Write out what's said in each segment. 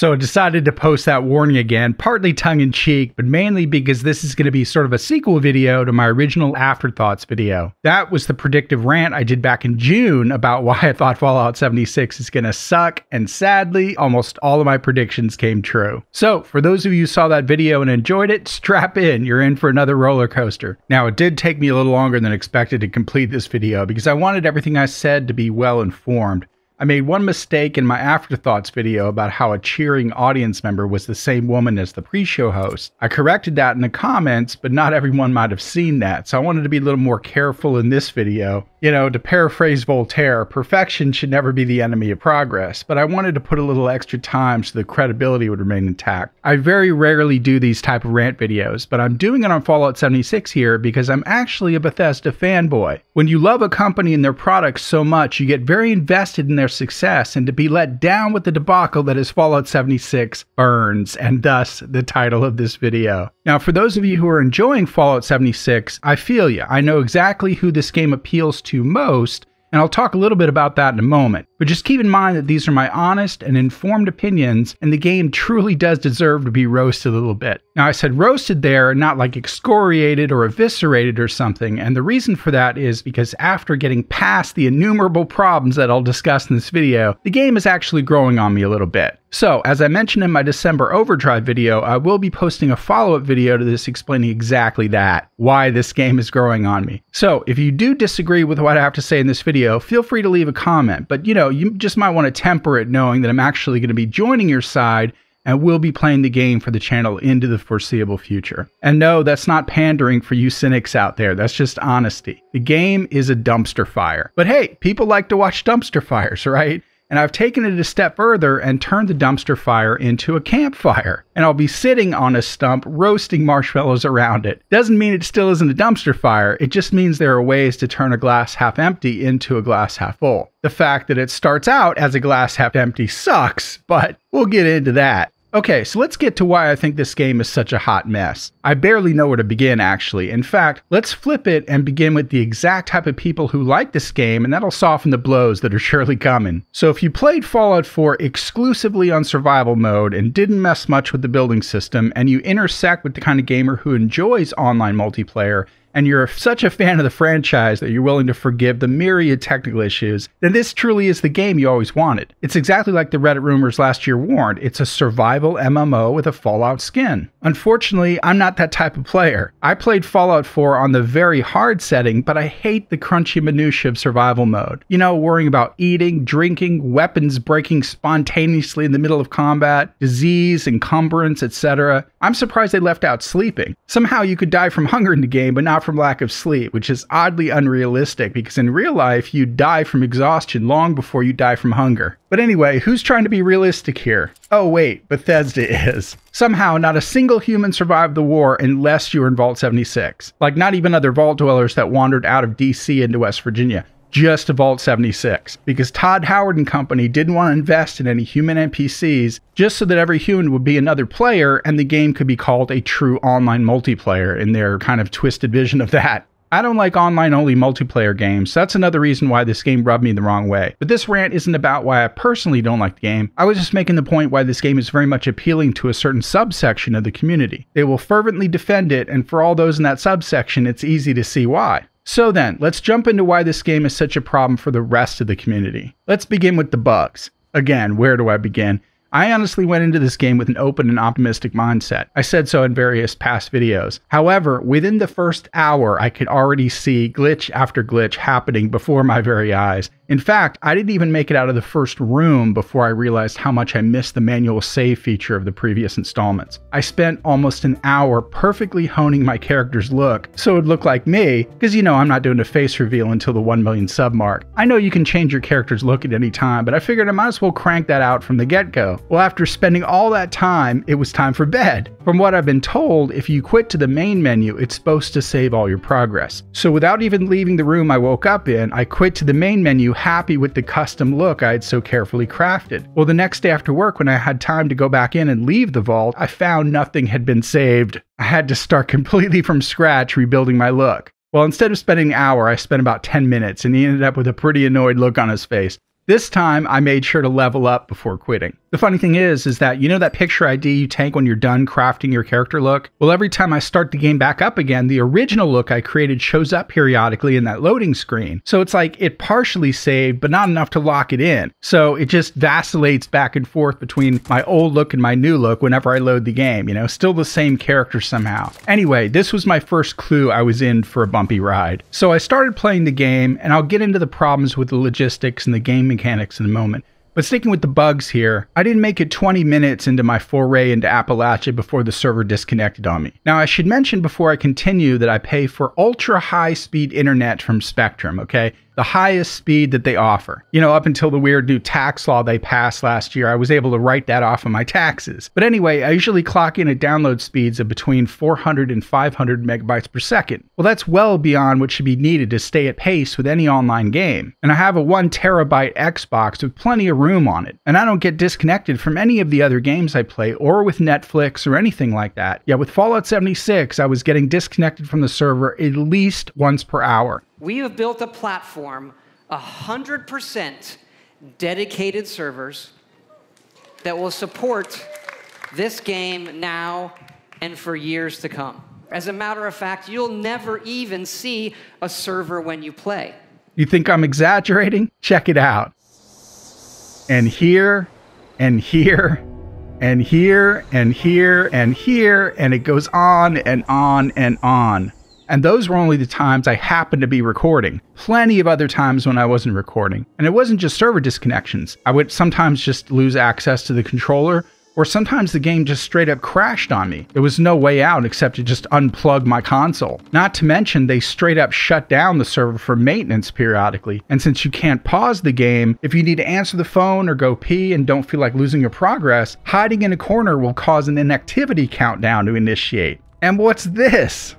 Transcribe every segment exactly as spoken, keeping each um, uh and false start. So I decided to post that warning again, partly tongue-in-cheek, but mainly because this is going to be sort of a sequel video to my original Afterthoughts video. That was the predictive rant I did back in June about why I thought Fallout seventy-six is going to suck, and sadly, almost all of my predictions came true. So for those of you who saw that video and enjoyed it, strap in, you're in for another roller coaster. Now, it did take me a little longer than expected to complete this video because I wanted everything I said to be well informed. I made one mistake in my Afterthoughts video about how a cheering audience member was the same woman as the pre-show host. I corrected that in the comments, but not everyone might have seen that, so I wanted to be a little more careful in this video. You know, to paraphrase Voltaire, perfection should never be the enemy of progress, but I wanted to put a little extra time so the credibility would remain intact. I very rarely do these type of rant videos, but I'm doing it on Fallout seventy-six here because I'm actually a Bethesda fanboy. When you love a company and their products so much, you get very invested in their success, and to be let down with the debacle that is Fallout seventy-six burns, and thus the title of this video. Now, for those of you who are enjoying Fallout seventy-six, I feel you. I know exactly who this game appeals to most, and I'll talk a little bit about that in a moment. But just keep in mind that these are my honest and informed opinions, and the game truly does deserve to be roasted a little bit. Now, I said roasted there, not like excoriated or eviscerated or something, and the reason for that is because after getting past the innumerable problems that I'll discuss in this video, the game is actually growing on me a little bit. So, as I mentioned in my December Overdrive video, I will be posting a follow-up video to this explaining exactly that, why this game is growing on me. So, if you do disagree with what I have to say in this video, feel free to leave a comment, but you know, you just might want to temper it knowing that I'm actually going to be joining your side and will be playing the game for the channel into the foreseeable future. And no, that's not pandering for you cynics out there, that's just honesty. The game is a dumpster fire. But hey, people like to watch dumpster fires, right? And I've taken it a step further and turned the dumpster fire into a campfire. And I'll be sitting on a stump roasting marshmallows around it. Doesn't mean it still isn't a dumpster fire, it just means there are ways to turn a glass half empty into a glass half full. The fact that it starts out as a glass half empty sucks, but we'll get into that. Okay, so let's get to why I think this game is such a hot mess. I barely know where to begin, actually. In fact, let's flip it and begin with the exact type of people who like this game, and that'll soften the blows that are surely coming. So if you played Fallout four exclusively on survival mode and didn't mess much with the building system, and you intersect with the kind of gamer who enjoys online multiplayer, and you're such a fan of the franchise that you're willing to forgive the myriad technical issues, then this truly is the game you always wanted. It's exactly like the Reddit rumors last year warned, it's a survival M M O with a Fallout skin. Unfortunately, I'm not that type of player. I played Fallout four on the very hard setting, but I hate the crunchy minutiae of survival mode. You know, worrying about eating, drinking, weapons breaking spontaneously in the middle of combat, disease, encumbrance, et cetera. I'm surprised they left out sleeping. Somehow you could die from hunger in the game, but not from lack of sleep, which is oddly unrealistic because in real life you die from exhaustion long before you die from hunger. But anyway, who's trying to be realistic here? Oh wait, Bethesda is. Somehow not a single human survived the war unless you were in Vault seventy-six. Like not even other Vault dwellers that wandered out of D C into West Virginia. Just to Vault seventy-six, because Todd Howard and company didn't want to invest in any human N P Cs just so that every human would be another player and the game could be called a true online multiplayer in their kind of twisted vision of that. I don't like online-only multiplayer games, so that's another reason why this game rubbed me the wrong way. But this rant isn't about why I personally don't like the game, I was just making the point why this game is very much appealing to a certain subsection of the community. They will fervently defend it, and for all those in that subsection, it's easy to see why. So then, let's jump into why this game is such a problem for the rest of the community. Let's begin with the bugs. Again, where do I begin? I honestly went into this game with an open and optimistic mindset. I said so in various past videos. However, within the first hour, I could already see glitch after glitch happening before my very eyes. In fact, I didn't even make it out of the first room before I realized how much I missed the manual save feature of the previous installments. I spent almost an hour perfectly honing my character's look so it would look like me, because you know I'm not doing a face reveal until the one million sub mark. I know you can change your character's look at any time, but I figured I might as well crank that out from the get-go. Well, after spending all that time, it was time for bed. From what I've been told, if you quit to the main menu, it's supposed to save all your progress. So without even leaving the room I woke up in, I quit to the main menu happy with the custom look I had so carefully crafted. Well, the next day after work when I had time to go back in and leave the vault, I found nothing had been saved. I had to start completely from scratch rebuilding my look. Well, instead of spending an hour, I spent about ten minutes and he ended up with a pretty annoyed look on his face. This time, I made sure to level up before quitting. The funny thing is, is that you know that picture I D you take when you're done crafting your character look? Well, every time I start the game back up again, the original look I created shows up periodically in that loading screen. So it's like it partially saved, but not enough to lock it in. So it just vacillates back and forth between my old look and my new look whenever I load the game, you know, still the same character somehow. Anyway, this was my first clue I was in for a bumpy ride. So I started playing the game, and I'll get into the problems with the logistics and the game mechanics in a moment. But sticking with the bugs here, I didn't make it twenty minutes into my foray into Appalachia before the server disconnected on me. Now I should mention before I continue that I pay for ultra high speed internet from Spectrum, okay? The highest speed that they offer. You know, up until the weird new tax law they passed last year, I was able to write that off of my taxes. But anyway, I usually clock in at download speeds of between four hundred and five hundred megabytes per second. Well, that's well beyond what should be needed to stay at pace with any online game. And I have a one terabyte Xbox with plenty of room on it. And I don't get disconnected from any of the other games I play or with Netflix or anything like that. Yeah, with Fallout seventy-six, I was getting disconnected from the server at least once per hour. We have built a platform, one hundred percent dedicated servers that will support this game now and for years to come. As a matter of fact, you'll never even see a server when you play. You think I'm exaggerating? Check it out. And here, and here, and here, and here, and here, and it goes on and on and on. And those were only the times I happened to be recording. Plenty of other times when I wasn't recording. And it wasn't just server disconnections. I would sometimes just lose access to the controller, or sometimes the game just straight up crashed on me. There was no way out except to just unplug my console. Not to mention they straight up shut down the server for maintenance periodically. And since you can't pause the game, if you need to answer the phone or go pee and don't feel like losing your progress, hiding in a corner will cause an inactivity countdown to initiate. And what's this?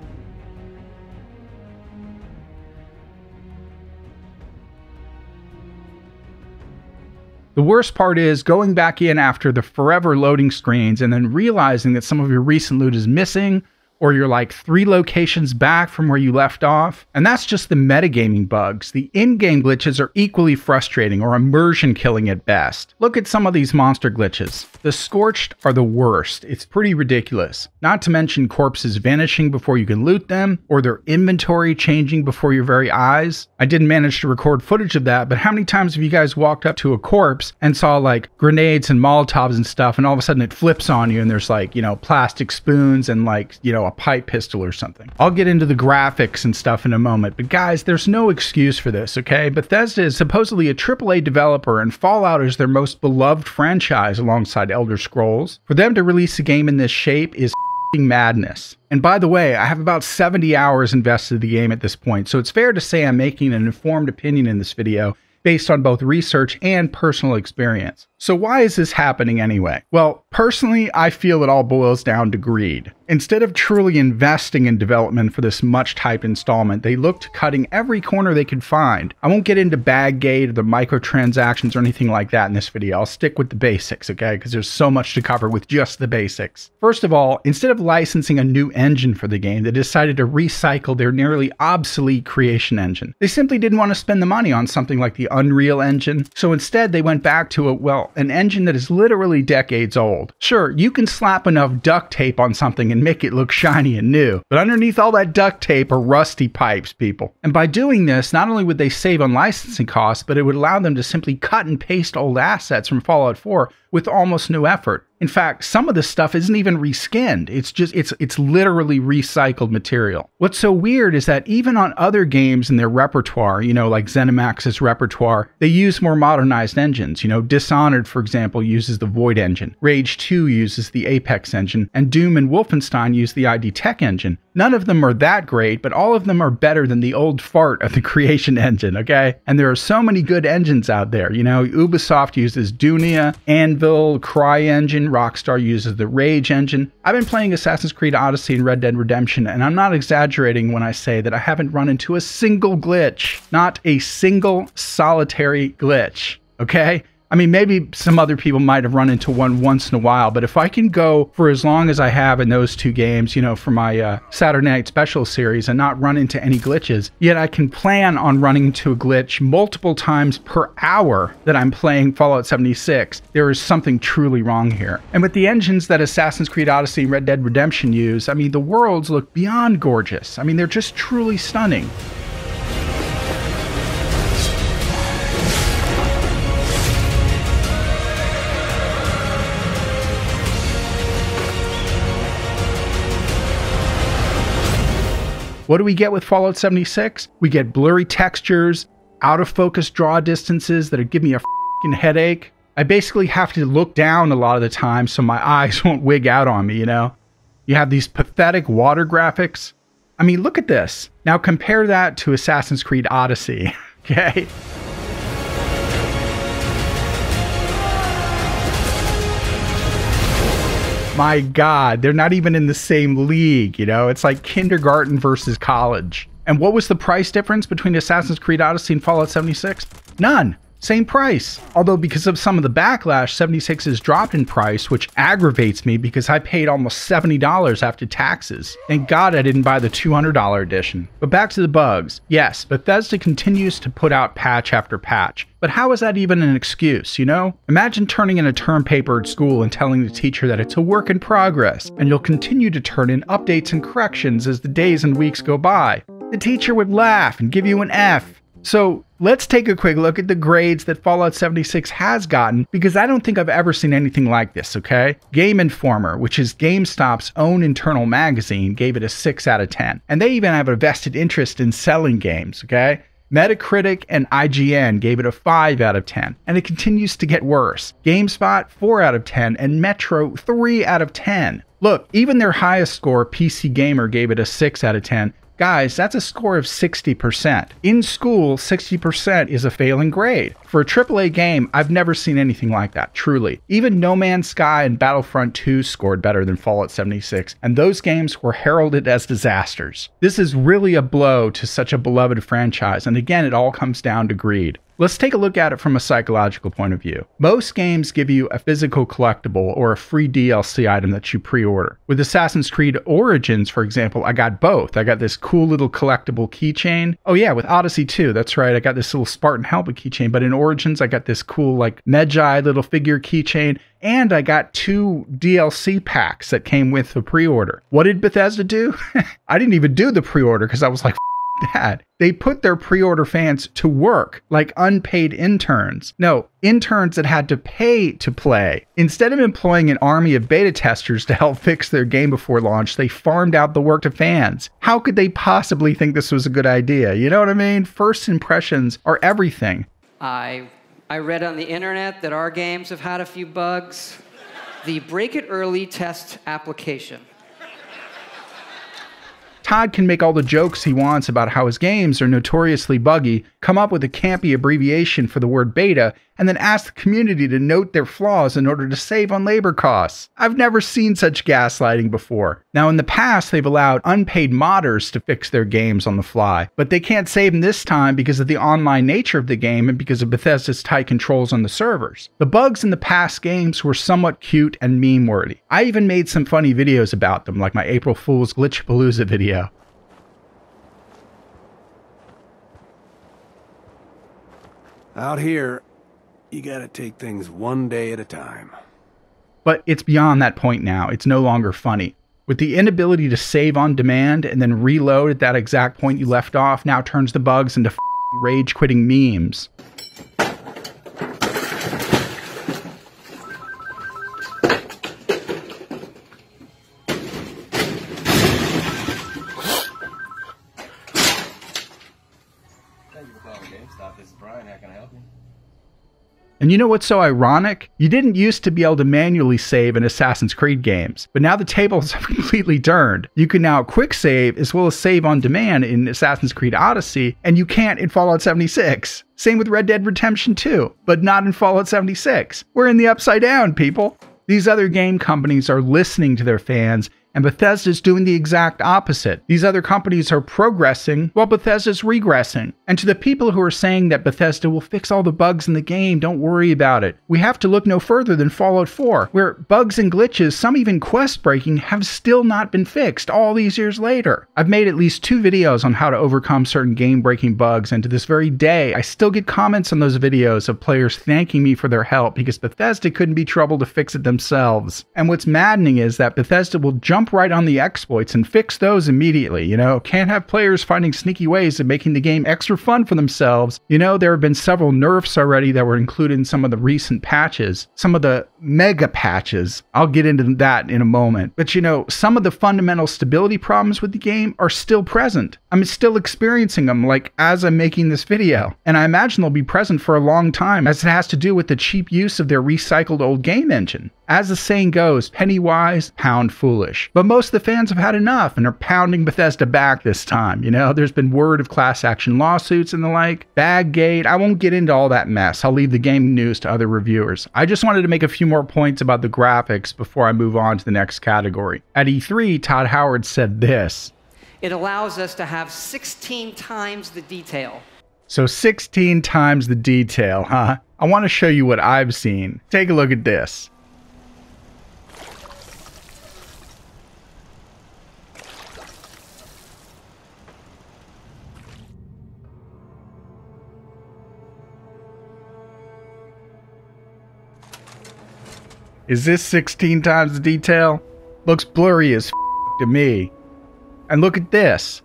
The worst part is going back in after the forever loading screens and then realizing that some of your recent loot is missing, or you're like three locations back from where you left off. And that's just the metagaming bugs. The in-game glitches are equally frustrating or immersion killing at best. Look at some of these monster glitches. The Scorched are the worst. It's pretty ridiculous. Not to mention corpses vanishing before you can loot them, or their inventory changing before your very eyes. I didn't manage to record footage of that, but how many times have you guys walked up to a corpse and saw like grenades and Molotovs and stuff, and all of a sudden it flips on you and there's like, you know, plastic spoons and like, you know, a pipe pistol or something. I'll get into the graphics and stuff in a moment, but guys, there's no excuse for this, okay? Bethesda is supposedly a triple A developer, and Fallout is their most beloved franchise alongside Elder Scrolls. For them to release a game in this shape is f***ing madness. And by the way, I have about seventy hours invested in the game at this point, so it's fair to say I'm making an informed opinion in this video based on both research and personal experience. So why is this happening anyway? Well, personally, I feel it all boils down to greed. Instead of truly investing in development for this much-hyped installment, they looked to cutting every corner they could find. I won't get into Baggate or the microtransactions or anything like that in this video. I'll stick with the basics, okay? Because there's so much to cover with just the basics. First of all, instead of licensing a new engine for the game, they decided to recycle their nearly obsolete Creation Engine. They simply didn't want to spend the money on something like the Unreal Engine, so instead they went back to a, well, an engine that is literally decades old. Sure, you can slap enough duct tape on something and make it look shiny and new, but underneath all that duct tape are rusty pipes, people. And by doing this, not only would they save on licensing costs, but it would allow them to simply cut and paste old assets from Fallout four with almost no effort. In fact, some of this stuff isn't even reskinned. It's just, it's it's literally recycled material. What's so weird is that even on other games in their repertoire, you know, like ZeniMax's repertoire, they use more modernized engines. You know, Dishonored, for example, uses the Void Engine. Rage two uses the Apex Engine. And Doom and Wolfenstein use the I D Tech Engine. None of them are that great, but all of them are better than the old fart of the Creation Engine, okay? And there are so many good engines out there. You know, Ubisoft uses Dunia, Anvil, CryEngine. Rockstar uses the Rage Engine. I've been playing Assassin's Creed Odyssey and Red Dead Redemption, and I'm not exaggerating when I say that I haven't run into a single glitch. Not a single solitary glitch, okay? I mean, maybe some other people might have run into one once in a while, but if I can go for as long as I have in those two games, you know, for my uh, Saturday Night Special series and not run into any glitches, yet I can plan on running into a glitch multiple times per hour that I'm playing Fallout seventy-six, there is something truly wrong here. And with the engines that Assassin's Creed Odyssey and Red Dead Redemption use, I mean, the worlds look beyond gorgeous. I mean, they're just truly stunning. What do we get with Fallout seventy-six? We get blurry textures, out of focus draw distances that give me a f***ing headache. I basically have to look down a lot of the time so my eyes won't wig out on me, you know? You have these pathetic water graphics. I mean, look at this. Now compare that to Assassin's Creed Odyssey, okay? My God, they're not even in the same league, you know? It's like kindergarten versus college. And what was the price difference between Assassin's Creed Odyssey and Fallout seventy-six? None. Same price. Although because of some of the backlash, seventy-six has dropped in price, which aggravates me because I paid almost seventy dollars after taxes. Thank God I didn't buy the two hundred dollar edition. But back to the bugs. Yes, Bethesda continues to put out patch after patch. But how is that even an excuse, you know? Imagine turning in a term paper at school and telling the teacher that it's a work in progress, and you'll continue to turn in updates and corrections as the days and weeks go by. The teacher would laugh and give you an F. So let's take a quick look at the grades that Fallout seventy-six has gotten, because I don't think I've ever seen anything like this, okay? Game Informer, which is GameStop's own internal magazine, gave it a six out of ten. And they even have a vested interest in selling games, okay? Metacritic and I G N gave it a five out of ten, and it continues to get worse. GameSpot, four out of ten, and Metro, three out of ten. Look, even their highest score, P C Gamer, gave it a six out of ten. Guys, that's a score of sixty percent. In school, sixty percent is a failing grade. For a triple A game, I've never seen anything like that, truly. Even No Man's Sky and Battlefront two scored better than Fallout seventy-six, and those games were heralded as disasters. This is really a blow to such a beloved franchise, and again, it all comes down to greed. Let's take a look at it from a psychological point of view. Most games give you a physical collectible or a free D L C item that you pre-order. With Assassin's Creed Origins, for example, I got both. I got this cool little collectible keychain. Oh yeah, with Odyssey too, that's right. I got this little Spartan helmet keychain, but in Origins, I got this cool like Medjai little figure keychain. And I got two D L C packs that came with the pre-order. What did Bethesda do? I didn't even do the pre-order because I was like, that. They put their pre-order fans to work like unpaid interns. No, interns that had to pay to play. Instead of employing an army of beta testers to help fix their game before launch, they farmed out the work to fans. How could they possibly think this was a good idea? You know what I mean? First impressions are everything. I, I read on the internet that our games have had a few bugs. The break it early test application. Todd can make all the jokes he wants about how his games are notoriously buggy, come up with a campy abbreviation for the word beta, and then ask the community to note their flaws in order to save on labor costs. I've never seen such gaslighting before. Now, in the past, they've allowed unpaid modders to fix their games on the fly, but they can't save them this time because of the online nature of the game and because of Bethesda's tight controls on the servers. The bugs in the past games were somewhat cute and meme-worthy. I even made some funny videos about them, like my April Fool's Glitchapalooza video. Out here, you gotta take things one day at a time. But it's beyond that point now. It's no longer funny. With the inability to save on demand and then reload at that exact point you left off now turns the bugs into f***ing rage-quitting memes. And you know what's so ironic? You didn't used to be able to manually save in Assassin's Creed games, but now the tables have completely turned. You can now quick save as well as save on demand in Assassin's Creed Odyssey, and you can't in Fallout seventy-six. Same with Red Dead Redemption two, but not in Fallout seventy-six. We're in the upside down, people. These other game companies are listening to their fans and Bethesda is doing the exact opposite. These other companies are progressing while Bethesda is regressing. And to the people who are saying that Bethesda will fix all the bugs in the game, don't worry about it, we have to look no further than Fallout four, where bugs and glitches, some even quest breaking, have still not been fixed all these years later. I've made at least two videos on how to overcome certain game-breaking bugs, and to this very day, I still get comments on those videos of players thanking me for their help because Bethesda couldn't be troubled to fix it themselves. And what's maddening is that Bethesda will jump right on the exploits and fix those immediately, you know? Can't have players finding sneaky ways of making the game extra fun for themselves. You know, there have been several nerfs already that were included in some of the recent patches, some of the mega patches. I'll get into that in a moment. But you know, some of the fundamental stability problems with the game are still present. I'm still experiencing them, like, as I'm making this video. And I imagine they'll be present for a long time, as it has to do with the cheap use of their recycled old game engine. As the saying goes, penny wise, pound foolish. But most of the fans have had enough and are pounding Bethesda back this time, you know? There's been word of class action lawsuits and the like, Baggate. I won't get into all that mess. I'll leave the game news to other reviewers. I just wanted to make a few more points about the graphics before I move on to the next category. At E three, Todd Howard said this: "It allows us to have sixteen times the detail." So sixteen times the detail, huh? I want to show you what I've seen. Take a look at this. Is this sixteen times the detail? Looks blurry as f to me. And look at this.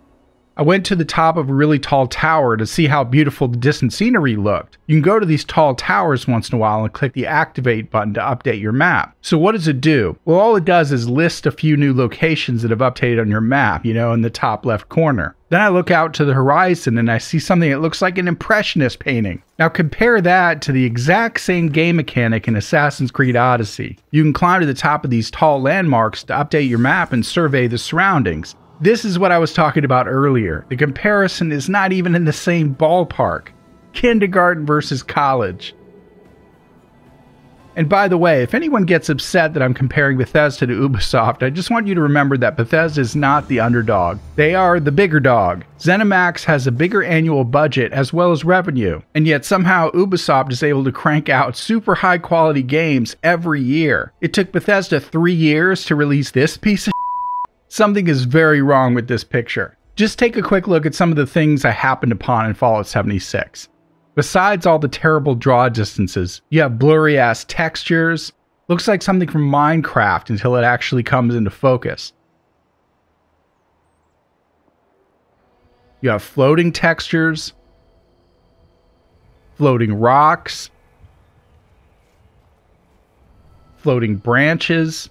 I went to the top of a really tall tower to see how beautiful the distant scenery looked. You can go to these tall towers once in a while and click the activate button to update your map. So what does it do? Well, all it does is list a few new locations that have updated on your map, you know, in the top left corner. Then I look out to the horizon and I see something that looks like an impressionist painting. Now compare that to the exact same game mechanic in Assassin's Creed Odyssey. You can climb to the top of these tall landmarks to update your map and survey the surroundings. This is what I was talking about earlier. The comparison is not even in the same ballpark. Kindergarten versus college. And by the way, if anyone gets upset that I'm comparing Bethesda to Ubisoft, I just want you to remember that Bethesda is not the underdog. They are the bigger dog. ZeniMax has a bigger annual budget as well as revenue, and yet somehow Ubisoft is able to crank out super high quality games every year. It took Bethesda three years to release this piece of shit. Something is very wrong with this picture. Just take a quick look at some of the things I happened upon in Fallout seventy-six. Besides all the terrible draw distances, you have blurry-ass textures. Looks like something from Minecraft until it actually comes into focus. You have floating textures, floating rocks, floating branches,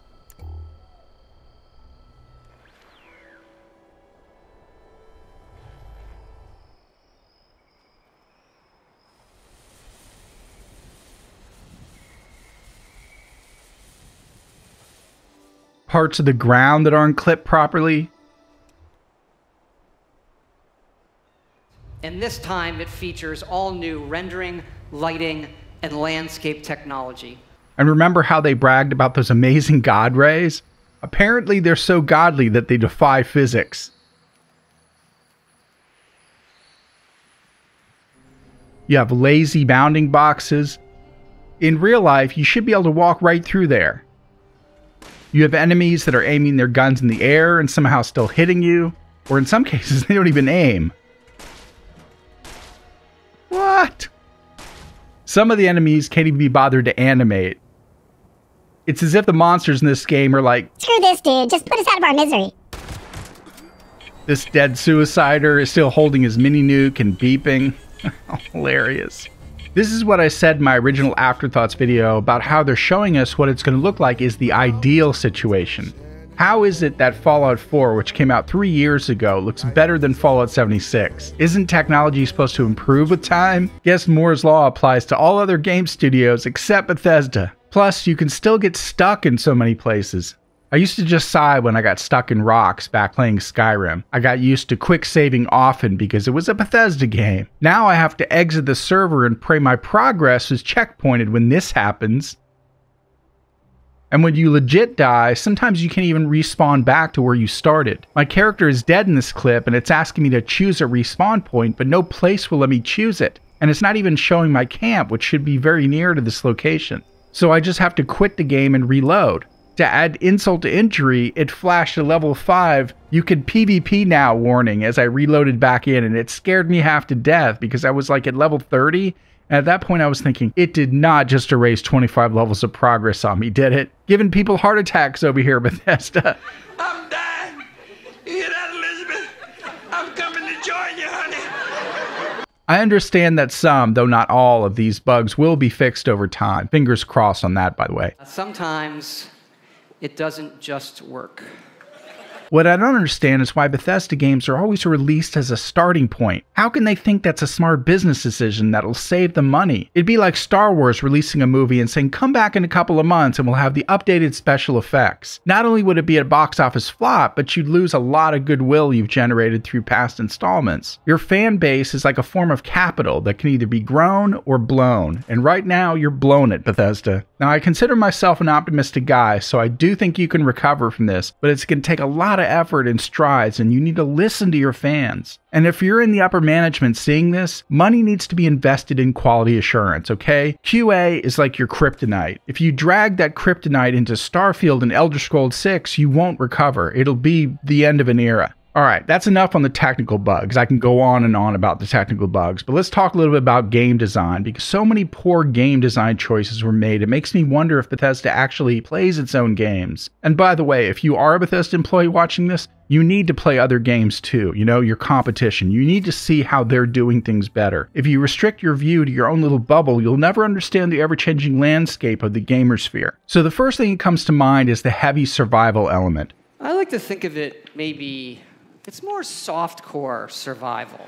parts of the ground that aren't clipped properly. And this time it features all new rendering, lighting, and landscape technology. And remember how they bragged about those amazing god rays? Apparently they're so godly that they defy physics. You have lazy bounding boxes. In real life, you should be able to walk right through there. You have enemies that are aiming their guns in the air and somehow still hitting you, or in some cases, they don't even aim. What? Some of the enemies can't even be bothered to animate. It's as if the monsters in this game are like, "Screw this dude, just put us out of our misery." This dead suicider is still holding his mini nuke and beeping. Hilarious. This is what I said in my original Afterthoughts video about how they're showing us what it's going to look like is the ideal situation. How is it that Fallout four, which came out three years ago, looks better than Fallout seventy-six? Isn't technology supposed to improve with time? Guess Moore's Law applies to all other game studios except Bethesda. Plus, you can still get stuck in so many places. I used to just sigh when I got stuck in rocks back playing Skyrim. I got used to quick saving often because it was a Bethesda game. Now I have to exit the server and pray my progress is checkpointed when this happens. And when you legit die, sometimes you can't even respawn back to where you started. My character is dead in this clip and it's asking me to choose a respawn point, but no place will let me choose it. And it's not even showing my camp, which should be very near to this location. So I just have to quit the game and reload. To add insult to injury, it flashed a level five, you can PvP now warning as I reloaded back in, and it scared me half to death because I was like at level thirty. And at that point I was thinking, it did not just erase twenty-five levels of progress on me, did it? Giving people heart attacks over here, Bethesda. I'm dying. You hear that, Elizabeth? I'm coming to join you, honey. I understand that some, though not all, of these bugs will be fixed over time. Fingers crossed on that, by the way. Sometimes it doesn't just work. What I don't understand is why Bethesda games are always released as a starting point. How can they think that's a smart business decision that'll save them money? It'd be like Star Wars releasing a movie and saying, come back in a couple of months and we'll have the updated special effects. Not only would it be a box office flop, but you'd lose a lot of goodwill you've generated through past installments. Your fan base is like a form of capital that can either be grown or blown. And right now, you're blown it, Bethesda. Now, I consider myself an optimistic guy, so I do think you can recover from this, but it's going to take a lot of effort and strides, and you need to listen to your fans. And if you're in the upper management seeing this, money needs to be invested in quality assurance, okay? Q A is like your kryptonite. If you drag that kryptonite into Starfield and Elder Scrolls six, you won't recover. It'll be the end of an era. All right, that's enough on the technical bugs. I can go on and on about the technical bugs, but let's talk a little bit about game design, because so many poor game design choices were made. It makes me wonder if Bethesda actually plays its own games. And by the way, if you are a Bethesda employee watching this, you need to play other games too, you know, your competition. You need to see how they're doing things better. If you restrict your view to your own little bubble, you'll never understand the ever-changing landscape of the gamer sphere. So the first thing that comes to mind is the heavy survival element. I like to think of it maybe... it's more softcore survival.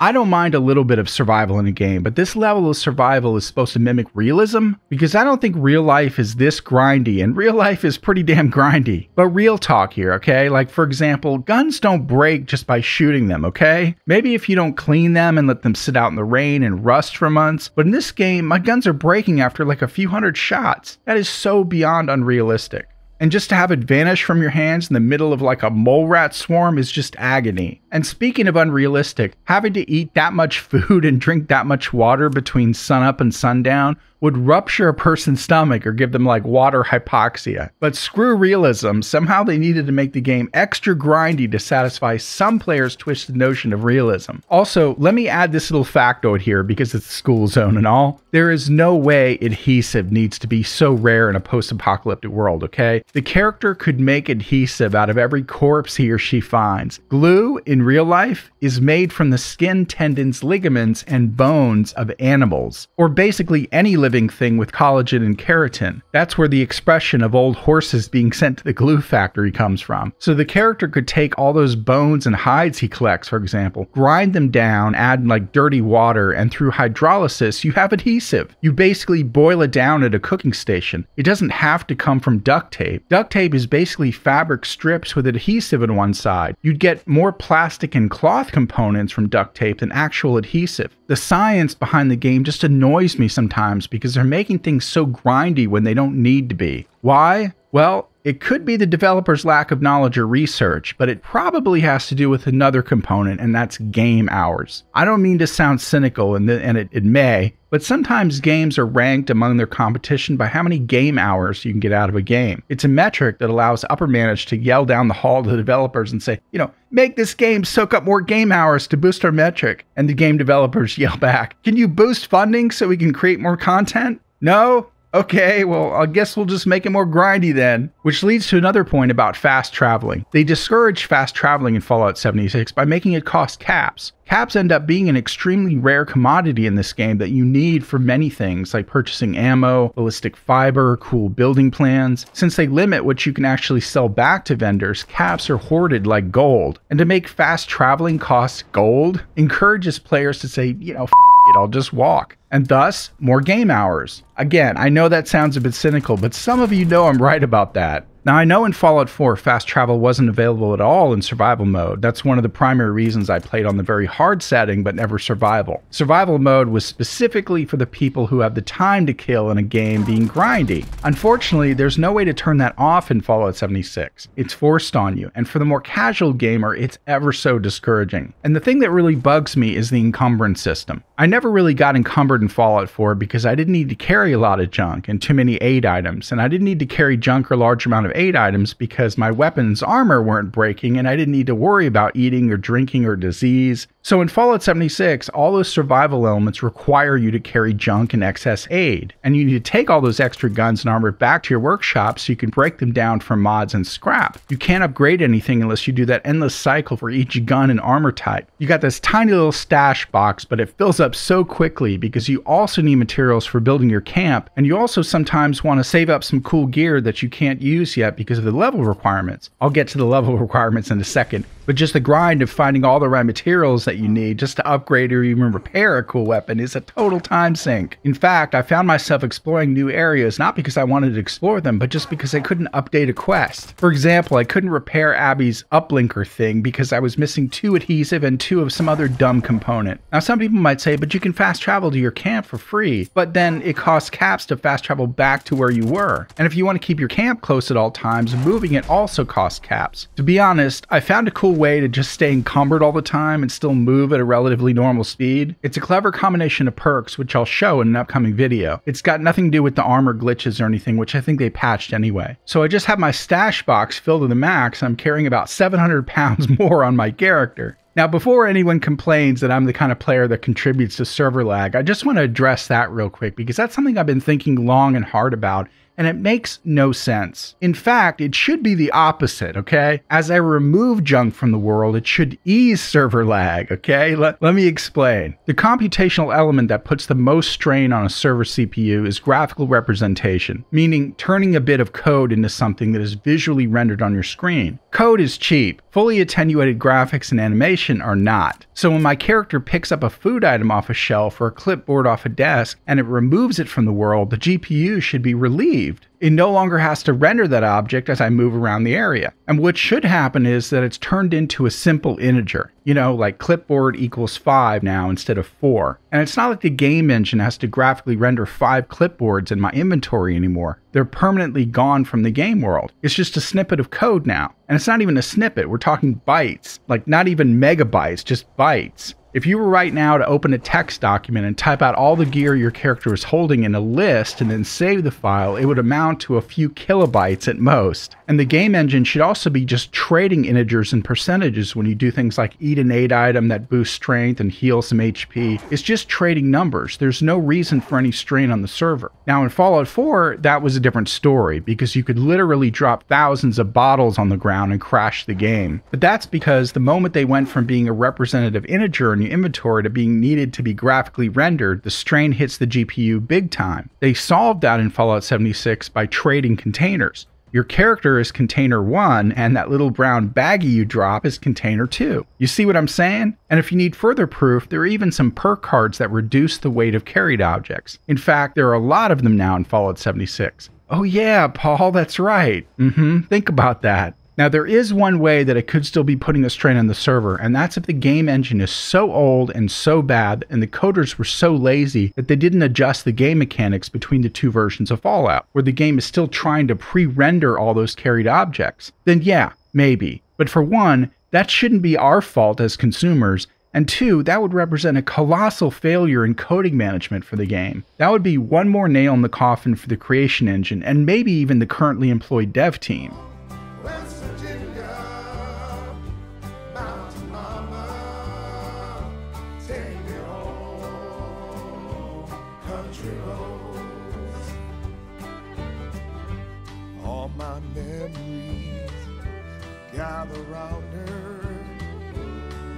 I don't mind a little bit of survival in a game, but this level of survival is supposed to mimic realism, because I don't think real life is this grindy, and real life is pretty damn grindy. But real talk here, okay? Like, for example, guns don't break just by shooting them, okay? Maybe if you don't clean them and let them sit out in the rain and rust for months, but in this game, my guns are breaking after like a few hundred shots. That is so beyond unrealistic. And just to have it vanish from your hands in the middle of like a mole rat swarm is just agony. And speaking of unrealistic, having to eat that much food and drink that much water between sunup and sundown would rupture a person's stomach or give them like water hypoxia. But screw realism, somehow they needed to make the game extra grindy to satisfy some players' twisted notion of realism. Also, let me add this little factoid here because it's the school zone and all. There is no way adhesive needs to be so rare in a post-apocalyptic world, okay? The character could make adhesive out of every corpse he or she finds. Glue, in real life, is made from the skin, tendons, ligaments, and bones of animals, or basically any living living thing with collagen and keratin. That's where the expression of old horses being sent to the glue factory comes from. So the character could take all those bones and hides he collects, for example, grind them down, add like dirty water, and through hydrolysis, you have adhesive. You basically boil it down at a cooking station. It doesn't have to come from duct tape. Duct tape is basically fabric strips with adhesive on one side. You'd get more plastic and cloth components from duct tape than actual adhesive. The science behind the game just annoys me sometimes, because because they're making things so grindy when they don't need to be. Why? Well, it could be the developer's lack of knowledge or research, but it probably has to do with another component, and that's game hours. I don't mean to sound cynical, and, the, and it, it may, but sometimes games are ranked among their competition by how many game hours you can get out of a game. It's a metric that allows upper management to yell down the hall to the developers and say, you know, make this game soak up more game hours to boost our metric. And the game developers yell back, can you boost funding so we can create more content? No? Okay, well, I guess we'll just make it more grindy then. Which leads to another point about fast traveling. They discourage fast traveling in Fallout seventy-six by making it cost caps. Caps end up being an extremely rare commodity in this game that you need for many things, like purchasing ammo, ballistic fiber, cool building plans. Since they limit what you can actually sell back to vendors, caps are hoarded like gold. And to make fast traveling cost gold encourages players to say, you know, f it, I'll just walk. And thus, more game hours. Again, I know that sounds a bit cynical, but some of you know I'm right about that. Now, I know in Fallout four, fast travel wasn't available at all in survival mode. That's one of the primary reasons I played on the very hard setting, but never survival. Survival mode was specifically for the people who have the time to kill in a game being grindy. Unfortunately, there's no way to turn that off in Fallout seventy-six. It's forced on you, and for the more casual gamer, it's ever so discouraging. And the thing that really bugs me is the encumbrance system. I never really got encumbered in Fallout four because I didn't need to carry a lot of junk and too many aid items, and I didn't need to carry junk or large amount of aid items because my weapons armor weren't breaking and I didn't need to worry about eating or drinking or disease. So in Fallout seventy-six, all those survival elements require you to carry junk and excess aid, and you need to take all those extra guns and armor back to your workshop so you can break them down for mods and scrap. You can't upgrade anything unless you do that endless cycle for each gun and armor type. You got this tiny little stash box, but it fills up so quickly because you also need materials for building your camp, and you also sometimes want to save up some cool gear that you can't use yet because of the level requirements. I'll get to the level requirements in a second, but just the grind of finding all the right materials that you need just to upgrade or even repair a cool weapon is a total time sink. In fact, I found myself exploring new areas not because I wanted to explore them, but just because I couldn't update a quest. For example, I couldn't repair Abby's uplinker thing because I was missing two adhesive and two of some other dumb component. Now, some people might say, but you can fast travel to your camp for free, but then it costs caps to fast travel back to where you were. And if you want to keep your camp close at all times, moving it also costs caps. To be honest, I found a cool way to just stay encumbered all the time and still move at a relatively normal speed. It's a clever combination of perks, which I'll show in an upcoming video. It's got nothing to do with the armor glitches or anything, which I think they patched anyway. So I just have my stash box filled to the max. I'm carrying about seven hundred pounds more on my character. Now, before anyone complains that I'm the kind of player that contributes to server lag, I just want to address that real quick because that's something I've been thinking long and hard about, and it makes no sense. In fact, it should be the opposite, okay? As I remove junk from the world, it should ease server lag, okay? Let, let me explain. The computational element that puts the most strain on a server C P U is graphical representation, meaning turning a bit of code into something that is visually rendered on your screen. Code is cheap. Fully attenuated graphics and animation are not. So when my character picks up a food item off a shelf or a clipboard off a desk and it removes it from the world, the G P U should be relieved. It no longer has to render that object as I move around the area. And what should happen is that it's turned into a simple integer. You know, like clipboard equals five now instead of four. And it's not like the game engine has to graphically render five clipboards in my inventory anymore. They're permanently gone from the game world. It's just a snippet of code now. And it's not even a snippet. We're talking bytes. Like not even megabytes, just bytes. If you were right now to open a text document and type out all the gear your character is holding in a list and then save the file, it would amount to a few kilobytes at most. And the game engine should also be just trading integers and percentages when you do things like eat an aid item that boosts strength and heals some H P. It's just trading numbers. There's no reason for any strain on the server. Now in Fallout four, that was a different story because you could literally drop thousands of bottles on the ground and crash the game. But that's because the moment they went from being a representative integer in your inventory to being needed to be graphically rendered, the strain hits the G P U big time. They solved that in Fallout seventy-six by trading containers. Your character is container one, and that little brown baggie you drop is container two. You see what I'm saying? And if you need further proof, there are even some perk cards that reduce the weight of carried objects. In fact, there are a lot of them now in Fallout seventy-six. Oh yeah, Paul, that's right. Mm-hmm, think about that. Now, there is one way that it could still be putting a strain on the server, and that's if the game engine is so old and so bad and the coders were so lazy that they didn't adjust the game mechanics between the two versions of Fallout, where the game is still trying to pre-render all those carried objects. Then yeah, maybe. But for one, that shouldn't be our fault as consumers, and two, that would represent a colossal failure in coding management for the game. That would be one more nail in the coffin for the Creation Engine, and maybe even the currently employed dev team.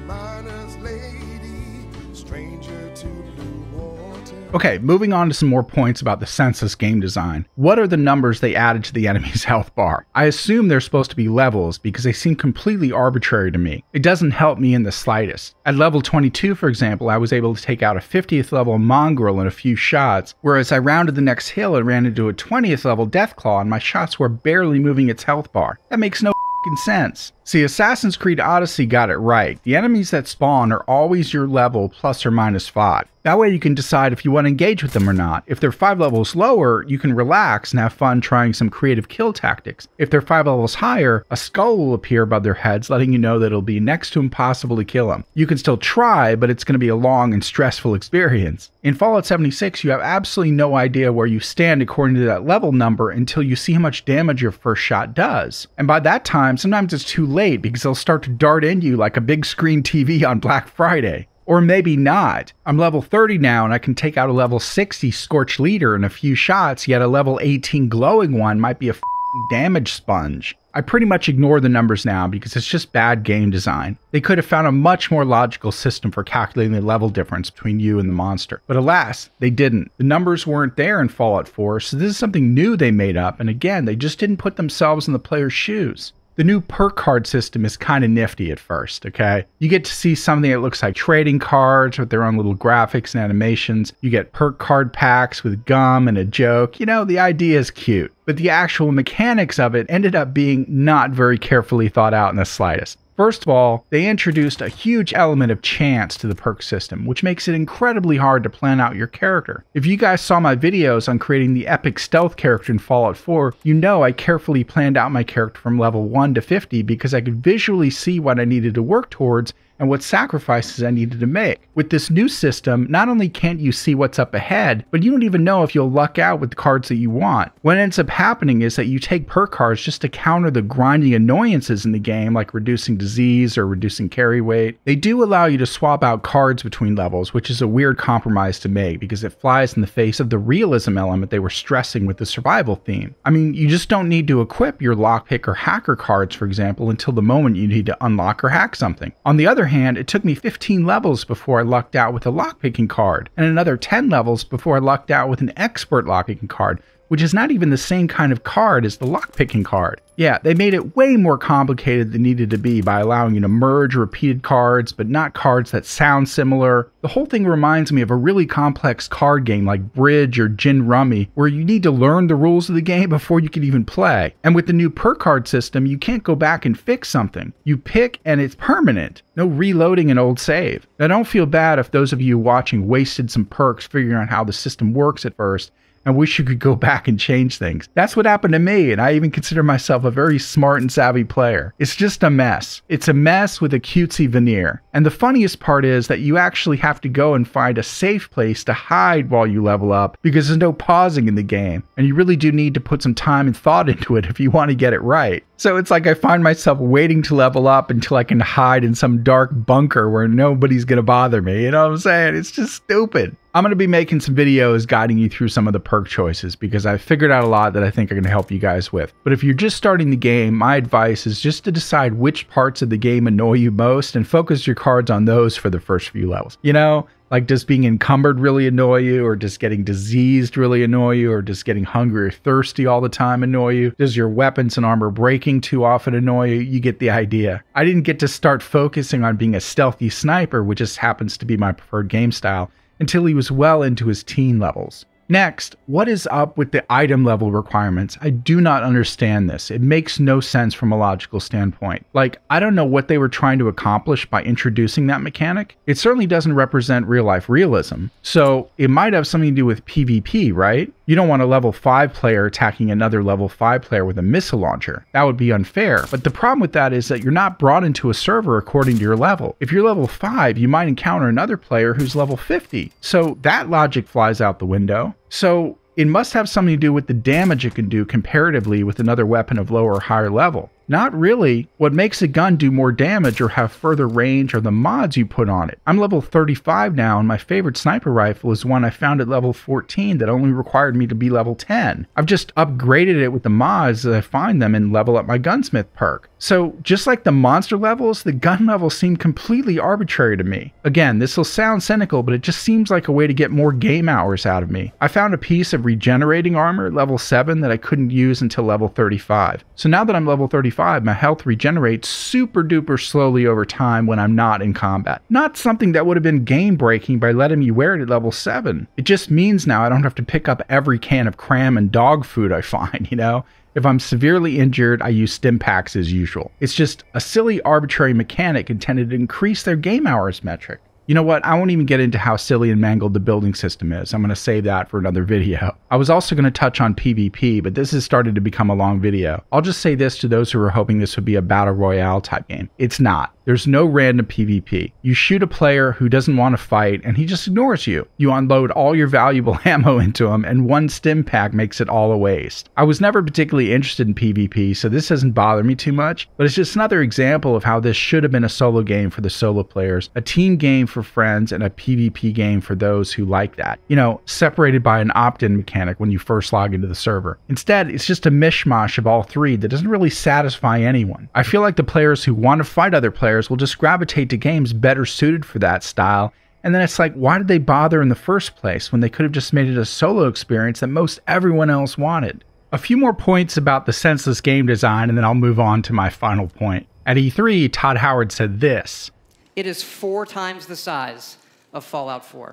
Miner's lady, stranger to blue water. Okay, moving on to some more points about the census game design. What are the numbers they added to the enemy's health bar? I assume they're supposed to be levels because they seem completely arbitrary to me. It doesn't help me in the slightest. At level twenty-two, for example, I was able to take out a fiftieth level mongrel in a few shots, whereas I rounded the next hill and ran into a twentieth level deathclaw and my shots were barely moving its health bar. That makes no f***ing sense. See, Assassin's Creed Odyssey got it right. The enemies that spawn are always your level plus or minus five. That way you can decide if you want to engage with them or not. If they're five levels lower, you can relax and have fun trying some creative kill tactics. If they're five levels higher, a skull will appear above their heads, letting you know that it'll be next to impossible to kill them. You can still try, but it's going to be a long and stressful experience. In Fallout seventy-six, you have absolutely no idea where you stand according to that level number until you see how much damage your first shot does. And by that time, sometimes it's too late. Because they'll start to dart into you like a big screen T V on Black Friday. Or maybe not. I'm level thirty now and I can take out a level sixty Scorched leader in a few shots, yet a level eighteen glowing one might be a f***ing damage sponge. I pretty much ignore the numbers now because it's just bad game design. They could have found a much more logical system for calculating the level difference between you and the monster. But alas, they didn't. The numbers weren't there in Fallout four, so this is something new they made up, and again, they just didn't put themselves in the player's shoes. The new perk card system is kind of nifty at first, okay? You get to see something that looks like trading cards with their own little graphics and animations. You get perk card packs with gum and a joke. You know, the idea is cute. But the actual mechanics of it ended up being not very carefully thought out in the slightest. First of all, they introduced a huge element of chance to the perk system, which makes it incredibly hard to plan out your character. If you guys saw my videos on creating the epic stealth character in Fallout four, you know I carefully planned out my character from level one to fifty because I could visually see what I needed to work towards and what sacrifices I needed to make. With this new system, not only can't you see what's up ahead, but you don't even know if you'll luck out with the cards that you want. What ends up happening is that you take perk cards just to counter the grinding annoyances in the game, like reducing disease or reducing carry weight. They do allow you to swap out cards between levels, which is a weird compromise to make because it flies in the face of the realism element they were stressing with the survival theme. I mean, you just don't need to equip your lockpick or hacker cards, for example, until the moment you need to unlock or hack something. On the other hand, it took me fifteen levels before I lucked out with a lockpicking card, and another ten levels before I lucked out with an expert lockpicking card, which is not even the same kind of card as the lockpicking card. Yeah, they made it way more complicated than needed to be by allowing you to merge repeated cards, but not cards that sound similar. The whole thing reminds me of a really complex card game like Bridge or Gin Rummy, where you need to learn the rules of the game before you can even play. And with the new perk card system, you can't go back and fix something. You pick and it's permanent. No reloading an old save. Now don't feel bad if those of you watching wasted some perks figuring out how the system works at first, and wish you could go back and change things. That's what happened to me, and I even consider myself a very smart and savvy player. It's just a mess. It's a mess with a cutesy veneer. And the funniest part is that you actually have to go and find a safe place to hide while you level up, because there's no pausing in the game, and you really do need to put some time and thought into it if you want to get it right. So it's like I find myself waiting to level up until I can hide in some dark bunker where nobody's gonna bother me, you know what I'm saying? It's just stupid. I'm going to be making some videos guiding you through some of the perk choices because I figured out a lot that I think are going to help you guys with. But if you're just starting the game, my advice is just to decide which parts of the game annoy you most and focus your cards on those for the first few levels. You know, like does being encumbered really annoy you, or does getting diseased really annoy you, or does getting hungry or thirsty all the time annoy you? Does your weapons and armor breaking too often annoy you? You get the idea. I didn't get to start focusing on being a stealthy sniper, which just happens to be my preferred game style, until he was well into his teen levels. Next, what is up with the item level requirements? I do not understand this. It makes no sense from a logical standpoint. Like, I don't know what they were trying to accomplish by introducing that mechanic. It certainly doesn't represent real life realism. So it might have something to do with PvP, right? You don't want a level five player attacking another level five player with a missile launcher. That would be unfair. But the problem with that is that you're not brought into a server according to your level. If you're level five, you might encounter another player who's level fifty. So that logic flies out the window. So it must have something to do with the damage it can do comparatively with another weapon of lower or higher level. Not really. What makes a gun do more damage or have further range are the mods you put on it. I'm level thirty-five now, and my favorite sniper rifle is one I found at level fourteen that only required me to be level ten. I've just upgraded it with the mods as I find them and level up my gunsmith perk. So just like the monster levels, the gun levels seem completely arbitrary to me. Again, this will sound cynical, but it just seems like a way to get more game hours out of me. I found a piece of regenerating armor at level seven that I couldn't use until level thirty-five. So now that I'm level thirty-five, my health regenerates super duper slowly over time when I'm not in combat. Not something that would have been game breaking by letting me wear it at level seven. It just means now I don't have to pick up every can of cram and dog food I find, you know? If I'm severely injured, I use stim packs as usual. It's just a silly arbitrary mechanic intended to increase their game hours metric. You know what? I won't even get into how silly and mangled the building system is. I'm going to save that for another video. I was also going to touch on PvP, but this has started to become a long video. I'll just say this to those who were hoping this would be a battle royale type game. It's not. There's no random PvP. You shoot a player who doesn't want to fight and he just ignores you. You unload all your valuable ammo into him and one stim pack makes it all a waste. I was never particularly interested in PvP, so this doesn't bother me too much, but it's just another example of how this should have been a solo game for the solo players, a team game for friends, and a PvP game for those who like that. You know, separated by an opt-in mechanic when you first log into the server. Instead, it's just a mishmash of all three that doesn't really satisfy anyone. I feel like the players who want to fight other players will just gravitate to games better suited for that style, and then it's like, why did they bother in the first place when they could have just made it a solo experience that most everyone else wanted? A few more points about the senseless game design, and then I'll move on to my final point. At E three, Todd Howard said this: "It is four times the size of Fallout four."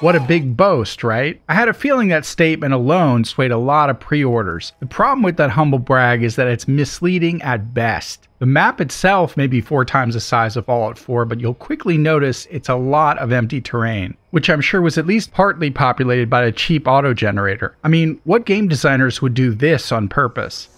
What a big boast, right? I had a feeling that statement alone swayed a lot of pre-orders. The problem with that humble brag is that it's misleading at best. The map itself may be four times the size of Fallout four, but you'll quickly notice it's a lot of empty terrain, which I'm sure was at least partly populated by a cheap auto-generator. I mean, what game designers would do this on purpose?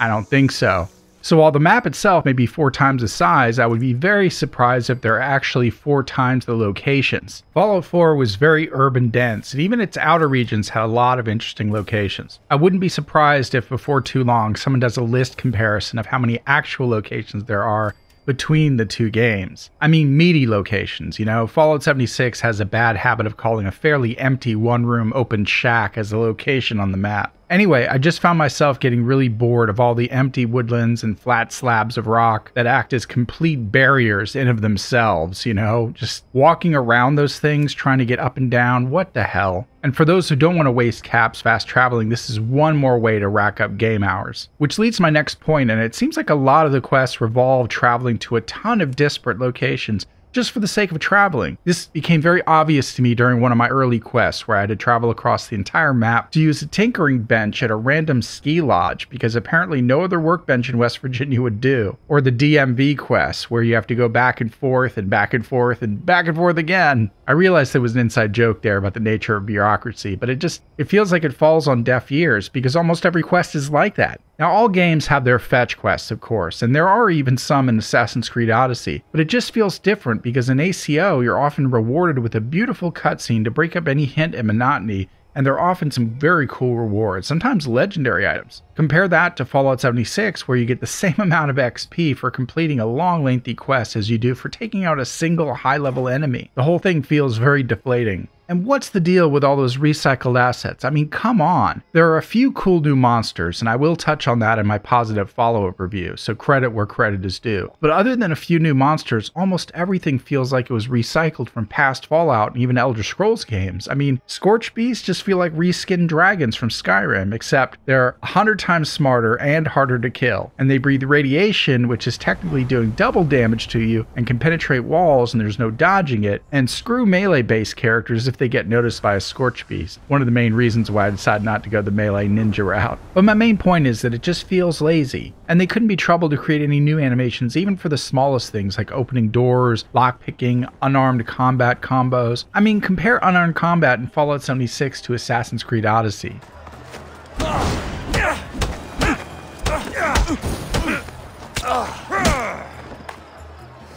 I don't think so. So while the map itself may be four times the size, I would be very surprised if there are actually four times the locations. Fallout four was very urban dense, and even its outer regions had a lot of interesting locations. I wouldn't be surprised if before too long someone does a list comparison of how many actual locations there are between the two games. I mean, meaty locations, you know? Fallout seventy-six has a bad habit of calling a fairly empty one-room open shack as a location on the map. Anyway, I just found myself getting really bored of all the empty woodlands and flat slabs of rock that act as complete barriers in of themselves, you know? Just walking around those things, trying to get up and down, what the hell? And for those who don't want to waste caps fast traveling, this is one more way to rack up game hours. Which leads to my next point, and it seems like a lot of the quests revolve traveling to a ton of disparate locations just for the sake of traveling. This became very obvious to me during one of my early quests where I had to travel across the entire map to use a tinkering bench at a random ski lodge because apparently no other workbench in West Virginia would do. Or the D M V quest where you have to go back and forth and back and forth and back and forth again. I realized there was an inside joke there about the nature of bureaucracy, but it just, it feels like it falls on deaf ears because almost every quest is like that. Now, all games have their fetch quests, of course, and there are even some in Assassin's Creed Odyssey, but it just feels different because in A C O, you're often rewarded with a beautiful cutscene to break up any hint at monotony, and there are often some very cool rewards, sometimes legendary items. Compare that to Fallout seventy-six, where you get the same amount of X P for completing a long, lengthy quest as you do for taking out a single high-level enemy. The whole thing feels very deflating. And what's the deal with all those recycled assets? I mean, come on. There are a few cool new monsters, and I will touch on that in my positive follow-up review, so credit where credit is due. But other than a few new monsters, almost everything feels like it was recycled from past Fallout and even Elder Scrolls games. I mean, Scorched beasts just feel like reskinned dragons from Skyrim, except they're a hundred times smarter and harder to kill. And they breathe radiation, which is technically doing double damage to you, and can penetrate walls, and there's no dodging it. And screw melee-based characters if they get noticed by a Scorched beast. One of the main reasons why I decided not to go the melee ninja route. But my main point is that it just feels lazy, and they couldn't be troubled to create any new animations even for the smallest things like opening doors, lockpicking, unarmed combat combos. I mean, compare unarmed combat in Fallout seventy-six to Assassin's Creed Odyssey.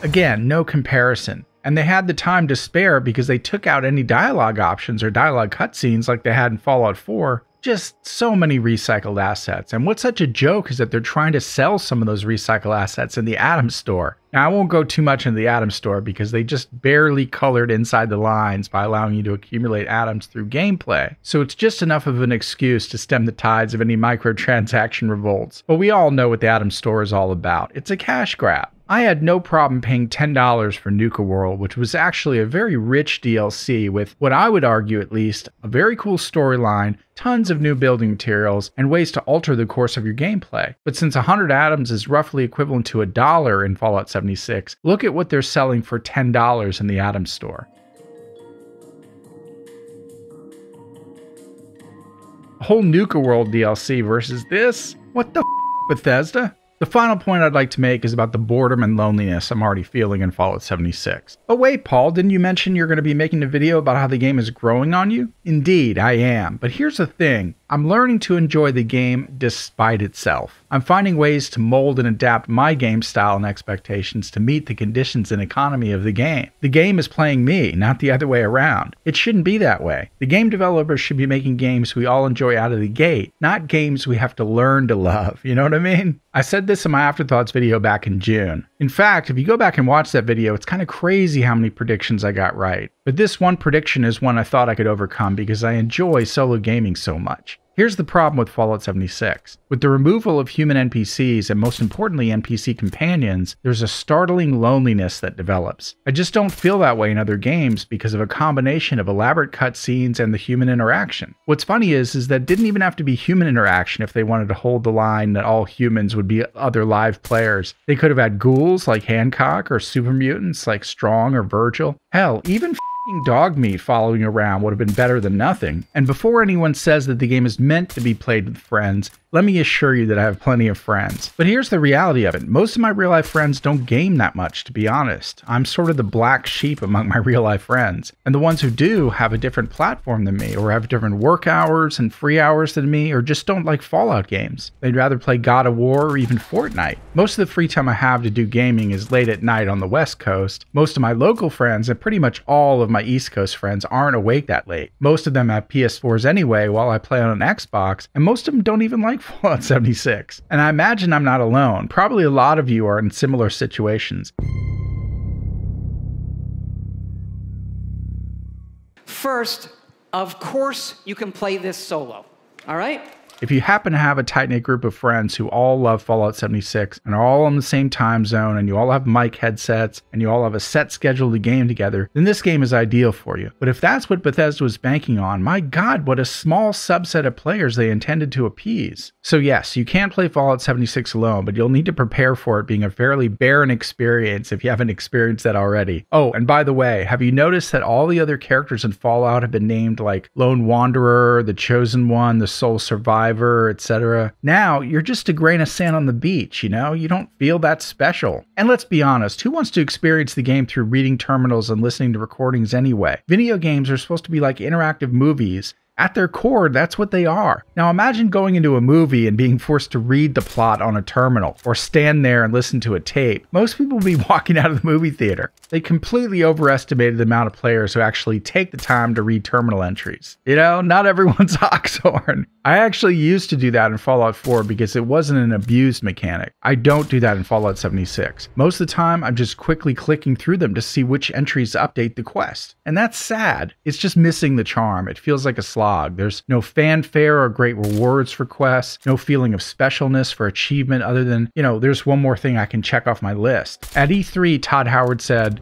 Again, no comparison. And they had the time to spare because they took out any dialogue options or dialogue cutscenes like they had in Fallout four just so many recycled assets. And what's such a joke is that they're trying to sell some of those recycled assets in the Atom Store. Now, I won't go too much into the Atom Store because they just barely colored inside the lines by allowing you to accumulate atoms through gameplay. So it's just enough of an excuse to stem the tides of any microtransaction revolts. But we all know what the Atom Store is all about. It's a cash grab. I had no problem paying ten dollars for Nuka World, which was actually a very rich D L C with, what I would argue at least, a very cool storyline, tons of new building materials, and ways to alter the course of your gameplay. But since one hundred atoms is roughly equivalent to a dollar in Fallout seventy-six, look at what they're selling for ten dollars in the Atom Store. A whole Nuka World D L C versus this? What the f, Bethesda? The final point I'd like to make is about the boredom and loneliness I'm already feeling in Fallout seventy-six. Oh wait, Paul, didn't you mention you're going to be making a video about how the game is growing on you? Indeed, I am. But here's the thing. I'm learning to enjoy the game despite itself. I'm finding ways to mold and adapt my game style and expectations to meet the conditions and economy of the game. The game is playing me, not the other way around. It shouldn't be that way. The game developers should be making games we all enjoy out of the gate, not games we have to learn to love. You know what I mean? I said this in my Afterthoughts video back in June. In fact, if you go back and watch that video, it's kind of crazy how many predictions I got right. But this one prediction is one I thought I could overcome because I enjoy solo gaming so much. Here's the problem with Fallout seventy-six. With the removal of human N P Cs, and most importantly N P C companions, there's a startling loneliness that develops. I just don't feel that way in other games because of a combination of elaborate cutscenes and the human interaction. What's funny is, is that it didn't even have to be human interaction if they wanted to hold the line that all humans would be other live players. They could have had ghouls like Hancock or super mutants like Strong or Virgil. Hell, even dog meat following around would have been better than nothing. And before anyone says that the game is meant to be played with friends, let me assure you that I have plenty of friends. But here's the reality of it. Most of my real life friends don't game that much, to be honest. I'm sort of the black sheep among my real life friends. And the ones who do have a different platform than me, or have different work hours and free hours than me, or just don't like Fallout games. They'd rather play God of War or even Fortnite. Most of the free time I have to do gaming is late at night on the West Coast. Most of my local friends, and pretty much all of my East Coast friends, aren't awake that late. Most of them have P S fours anyway while I play on an Xbox, and most of them don't even like Fallout seventy-six. And I imagine I'm not alone. Probably a lot of you are in similar situations. First, of course you can play this solo, all right? If you happen to have a tight-knit group of friends who all love Fallout seventy-six and are all on the same time zone and you all have mic headsets and you all have a set schedule to game together, then this game is ideal for you. But if that's what Bethesda was banking on, my god, what a small subset of players they intended to appease. So yes, you can play Fallout seventy-six alone, but you'll need to prepare for it being a fairly barren experience if you haven't experienced that already. Oh, and by the way, have you noticed that all the other characters in Fallout have been named like Lone Wanderer, The Chosen One, The Sole Survivor, et cetera. Now, you're just a grain of sand on the beach, you know? You don't feel that special. And let's be honest, who wants to experience the game through reading terminals and listening to recordings anyway? Video games are supposed to be like interactive movies. At their core, that's what they are. Now imagine going into a movie and being forced to read the plot on a terminal, or stand there and listen to a tape. Most people will be walking out of the movie theater. They completely overestimated the amount of players who actually take the time to read terminal entries. You know, not everyone's oxhorn. I actually used to do that in Fallout four because it wasn't an abused mechanic. I don't do that in Fallout seventy-six. Most of the time, I'm just quickly clicking through them to see which entries update the quest. And that's sad. It's just missing the charm. It feels like a slog. There's no fanfare or great rewards for quests, no feeling of specialness for achievement other than, you know, there's one more thing I can check off my list. At E three, Todd Howard said,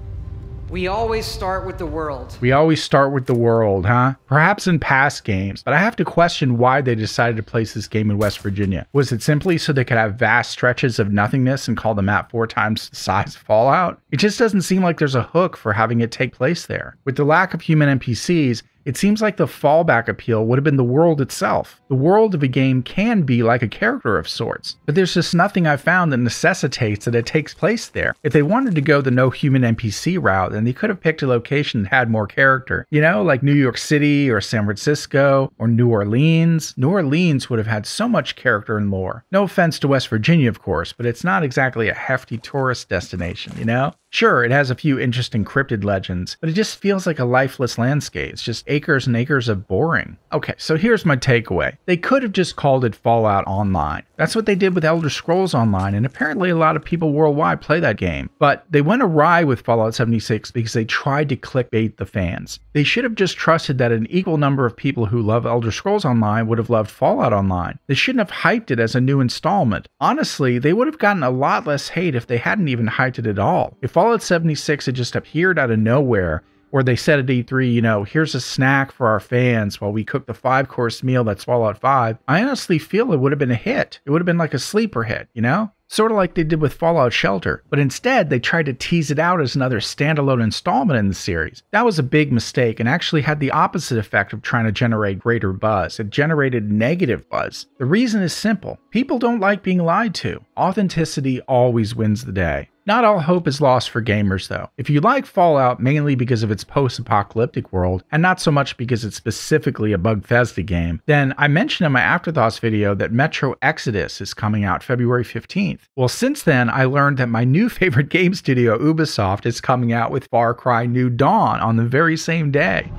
"We always start with the world." We always start with the world, huh? Perhaps in past games, but I have to question why they decided to place this game in West Virginia. Was it simply so they could have vast stretches of nothingness and call the map four times the size of Fallout? It just doesn't seem like there's a hook for having it take place there. With the lack of human N P Cs, it seems like the fallback appeal would have been the world itself. The world of a game can be like a character of sorts, but there's just nothing I've found that necessitates that it takes place there. If they wanted to go the no human N P C route, then they could have picked a location that had more character. You know, like New York City or San Francisco or New Orleans. New Orleans would have had so much character and lore. No offense to West Virginia, of course, but it's not exactly a hefty tourist destination, you know? Sure, it has a few interesting cryptid legends, but it just feels like a lifeless landscape. It's just acres and acres of boring. Okay, so here's my takeaway. They could have just called it Fallout Online. That's what they did with Elder Scrolls Online, and apparently a lot of people worldwide play that game. But they went awry with Fallout seventy-six because they tried to clickbait the fans. They should have just trusted that an equal number of people who love Elder Scrolls Online would have loved Fallout Online. They shouldn't have hyped it as a new installment. Honestly, they would have gotten a lot less hate if they hadn't even hyped it at all. If Fallout seventy-six had just appeared out of nowhere, or they said at E three, you know, here's a snack for our fans while we cook the five-course meal that's Fallout five, I honestly feel it would have been a hit. It would have been like a sleeper hit, you know? Sort of like they did with Fallout Shelter, but instead they tried to tease it out as another standalone installment in the series. That was a big mistake and actually had the opposite effect of trying to generate greater buzz. It generated negative buzz. The reason is simple. People don't like being lied to. Authenticity always wins the day. Not all hope is lost for gamers, though. If you like Fallout mainly because of its post-apocalyptic world, and not so much because it's specifically a Bethesda game, then I mentioned in my Afterthoughts video that Metro Exodus is coming out February fifteenth. Well, since then, I learned that my new favorite game studio, Ubisoft, is coming out with Far Cry New Dawn on the very same day.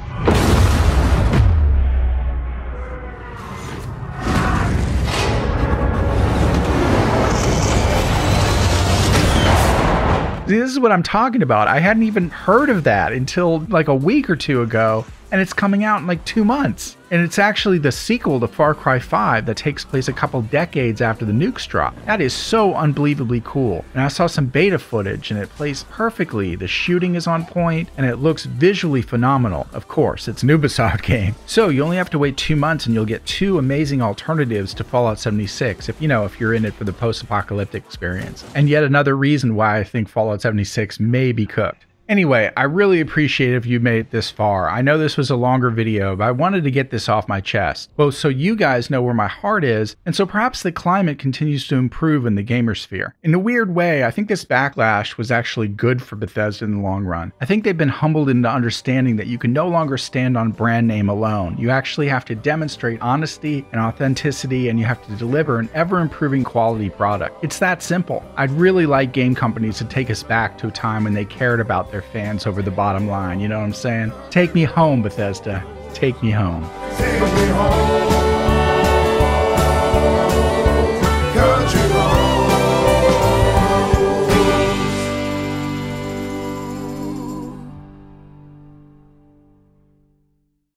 This is what I'm talking about. I hadn't even heard of that until like a week or two ago, and it's coming out in like two months. And it's actually the sequel to Far Cry five that takes place a couple decades after the nukes drop. That is so unbelievably cool. And I saw some beta footage and it plays perfectly. The shooting is on point and it looks visually phenomenal. Of course, it's an Ubisoft game. So you only have to wait two months and you'll get two amazing alternatives to Fallout seventy-six if, you know, if you're in it for the post-apocalyptic experience. And yet another reason why I think Fallout seventy-six may be cooked. Anyway, I really appreciate if you made it this far. I know this was a longer video, but I wanted to get this off my chest, both so you guys know where my heart is, and so perhaps the climate continues to improve in the gamer sphere. In a weird way, I think this backlash was actually good for Bethesda in the long run. I think they've been humbled into understanding that you can no longer stand on brand name alone. You actually have to demonstrate honesty and authenticity, and you have to deliver an ever-improving quality product. It's that simple. I'd really like game companies to take us back to a time when they cared about their fans over the bottom line, you know what I'm saying? Take me home, Bethesda. Take me home. Take me home.